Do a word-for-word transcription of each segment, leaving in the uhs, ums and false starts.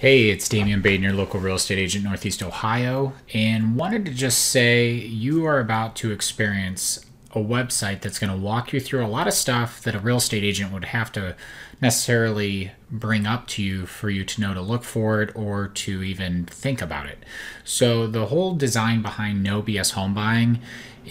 Hey, it's Damien Baden, your local real estate agent in Northeast Ohio, and wanted to just say you are about to experience a website that's going to walk you through a lot of stuff that a real estate agent would have to necessarily bring up to you for you to know to look for it or to even think about it. So the whole design behind No B S Home Buying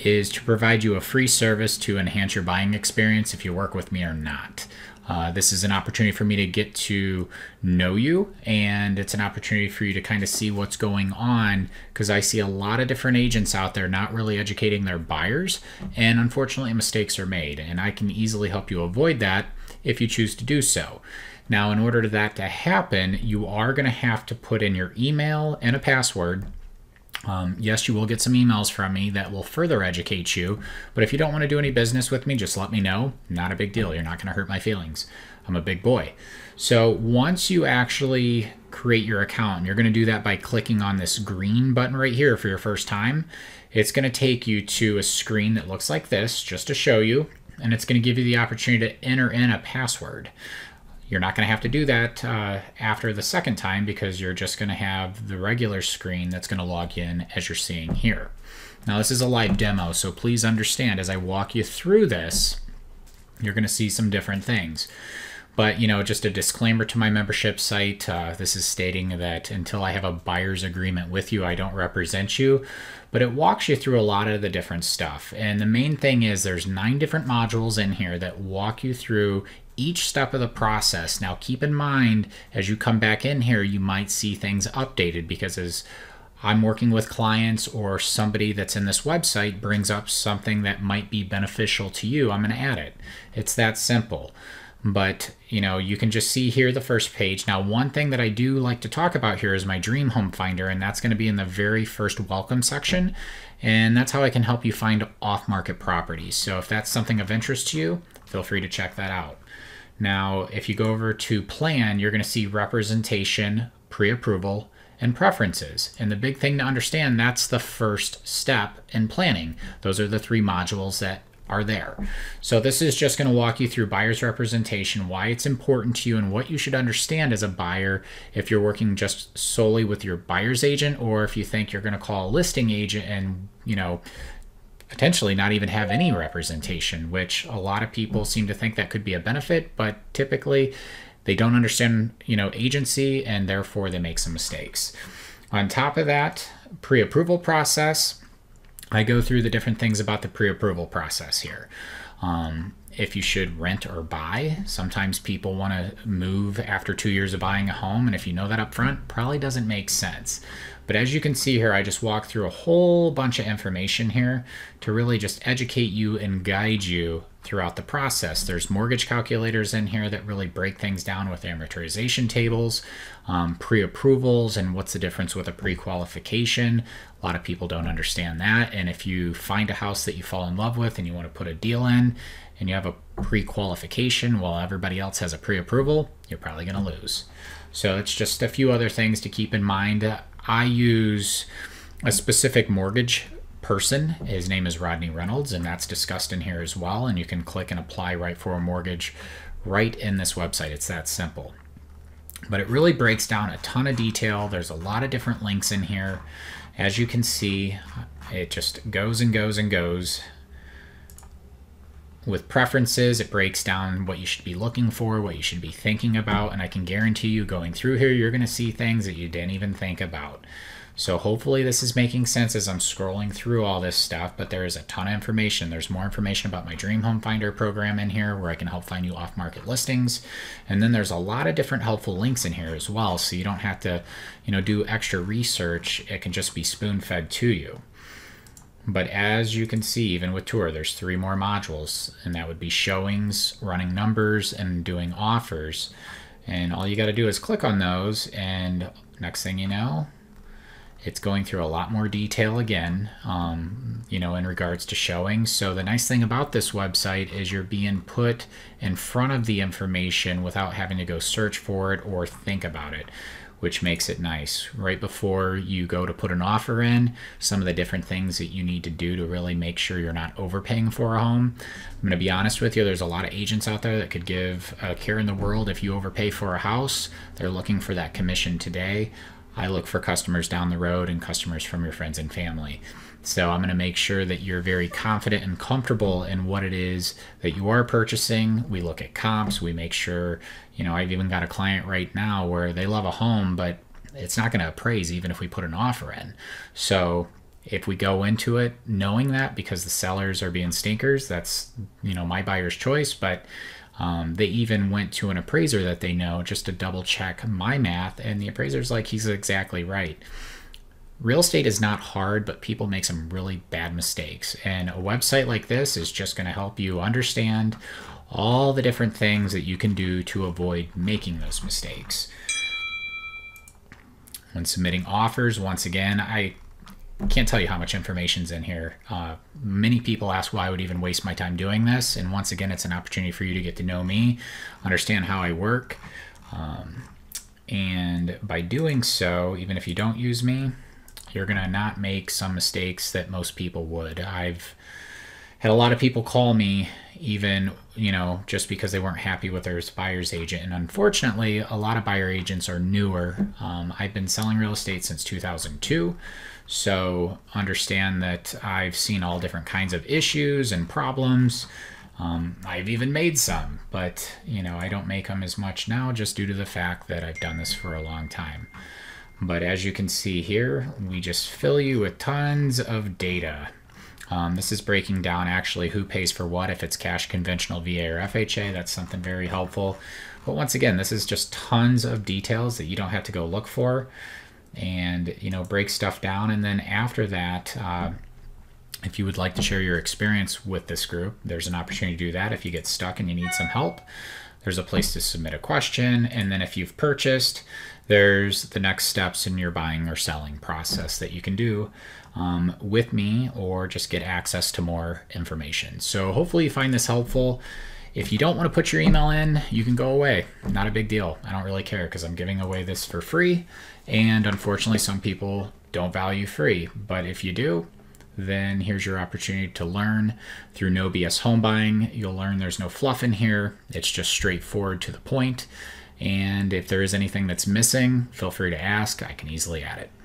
is to provide you a free service to enhance your buying experience if you work with me or not. Uh, this is an opportunity for me to get to know you, and it's an opportunity for you to kind of see what's going on, because I see a lot of different agents out there not really educating their buyers, and unfortunately mistakes are made, and I can easily help you avoid that if you choose to do so. Now, in order for that to happen, you are going to have to put in your email and a password. Um, yes, you will get some emails from me that will further educate you, but if you don't want to do any business with me, just let me know. Not a big deal. You're not going to hurt my feelings. I'm a big boy. So once you actually create your account, you're going to do that by clicking on this green button right here for your first time. It's going to take you to a screen that looks like this, just to show you, and it's going to give you the opportunity to enter in a password. You're not going to have to do that uh, after the second time, because you're just going to have the regular screen that's going to log in as you're seeing here. Now, this is a live demo, so please understand as I walk you through this, you're going to see some different things. But, you know, just a disclaimer to my membership site, uh, this is stating that until I have a buyer's agreement with you, I don't represent you. But it walks you through a lot of the different stuff. And the main thing is there's nine different modules in here that walk you through each step of the process. Now, keep in mind, as you come back in here, you might see things updated, because as I'm working with clients or somebody that's in this website brings up something that might be beneficial to you, I'm going to add it. It's that simple. But, you know, you can just see here the first page. Now, one thing that I do like to talk about here is my dream home finder, and that's going to be in the very first welcome section. And that's how I can help you find off-market properties. So if that's something of interest to you, feel free to check that out. Now, if you go over to plan, you're going to see representation, pre-approval, and preferences. And the big thing to understand, that's the first step in planning. Those are the three modules that are there. So this is just going to walk you through buyer's representation, why it's important to you, and what you should understand as a buyer if you're working just solely with your buyer's agent, or if you think you're going to call a listing agent and, you know, potentially not even have any representation, which a lot of people seem to think that could be a benefit, but typically they don't understand, you know, agency, and therefore they make some mistakes. On top of that, pre-approval process, I go through the different things about the pre-approval process here. Um, if you should rent or buy, sometimes people want to move after two years of buying a home, and if you know that up front, probably doesn't make sense. But as you can see here, I just walk through a whole bunch of information here to really just educate you and guide you throughout the process. There's mortgage calculators in here that really break things down with amortization tables, um, pre-approvals, and what's the difference with a pre-qualification. A lot of people don't understand that. And if you find a house that you fall in love with and you want to put a deal in, and you have a pre-qualification while everybody else has a pre-approval, you're probably going to lose. So it's just a few other things to keep in mind. I use a specific mortgage person. His name is Rodney Reynolds, and that's discussed in here as well. And you can click and apply right for a mortgage right in this website. It's that simple. But it really breaks down a ton of detail. There's a lot of different links in here. As you can see, it just goes and goes and goes. With preferences, it breaks down what you should be looking for, what you should be thinking about, and I can guarantee you going through here, you're going to see things that you didn't even think about. So hopefully this is making sense as I'm scrolling through all this stuff, but there is a ton of information. There's more information about my Dream Home Finder program in here, where I can help find you off-market listings. And then there's a lot of different helpful links in here as well, so you don't have to, you know, do extra research. It can just be spoon-fed to you. But as you can see, even with tour, there's three more modules, and that would be showings, running numbers, and doing offers. And all you got to do is click on those, and next thing you know, it's going through a lot more detail again, um, you know, in regards to showings. So the nice thing about this website is you're being put in front of the information without having to go search for it or think about it. which makes it nice. Right before you go to put an offer in, some of the different things that you need to do to really make sure you're not overpaying for a home. I'm going to be honest with you, there's a lot of agents out there that could give a care in the world if you overpay for a house. They're looking for that commission today. I look for customers down the road and customers from your friends and family. So I'm going to make sure that you're very confident and comfortable in what it is that you are purchasing. We look at comps. We make sure, you know, I've even got a client right now where they love a home, but it's not going to appraise even if we put an offer in. So if we go into it knowing that, because the sellers are being stinkers, that's, you know, my buyer's choice. But Um, they even went to an appraiser that they know just to double check my math, and the appraiser's like, he's exactly right. Real estate is not hard, but people make some really bad mistakes. And a website like this is just going to help you understand all the different things that you can do to avoid making those mistakes. When submitting offers, once again, I can't tell you how much information's in here. Uh, many people ask why I would even waste my time doing this. And once again, it's an opportunity for you to get to know me, understand how I work. Um, and by doing so, even if you don't use me, you're gonna not make some mistakes that most people would. I've had a lot of people call me, even, you know, just because they weren't happy with their buyer's agent. And unfortunately, a lot of buyer agents are newer. Um, I've been selling real estate since two thousand two. So understand that I've seen all different kinds of issues and problems. Um, I've even made some, but, you know, I don't make them as much now just due to the fact that I've done this for a long time. But as you can see here, we just fill you with tons of data. Um, this is breaking down actually who pays for what, if it's cash, conventional, V A, or F H A. That's something very helpful. But once again, this is just tons of details that you don't have to go look for, and, you know, break stuff down. And then after that, uh, if you would like to share your experience with this group, there's an opportunity to do that. If you get stuck and you need some help, there's a place to submit a question. And then if you've purchased, there's the next steps in your buying or selling process that you can do um, with me, or just get access to more information. So hopefully you find this helpful. If you don't want to put your email in, you can go away. Not a big deal. I don't really care because I'm giving away this for free. And unfortunately, some people don't value free. But if you do, then here's your opportunity to learn through No B S Home Buying. You'll learn there's no fluff in here. It's just straightforward to the point. And if there is anything that's missing, feel free to ask. I can easily add it.